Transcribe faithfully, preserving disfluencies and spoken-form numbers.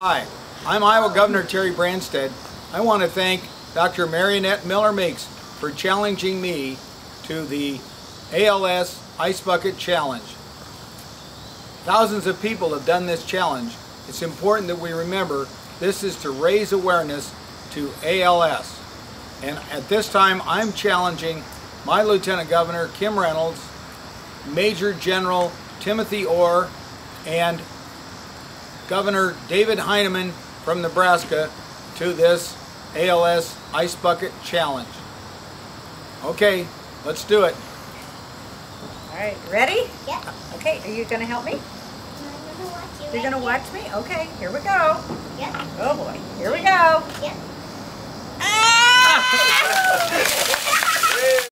Hi, I'm Iowa Governor Terry Branstad. I want to thank Doctor Mariannette Miller-Meeks for challenging me to the A L S Ice Bucket Challenge. Thousands of people have done this challenge. It's important that we remember this is to raise awareness to A L S. And at this time, I'm challenging my Lieutenant Governor, Kim Reynolds, Major General Timothy Orr, and Governor David Heineman from Nebraska to this A L S Ice Bucket Challenge. Okay, let's do it. All right, ready? Yeah. Okay, are you going to help me? I'm going to watch you. You're going to watch me? Okay, here we go. Yeah. Oh boy, here we go. Yeah. Ah!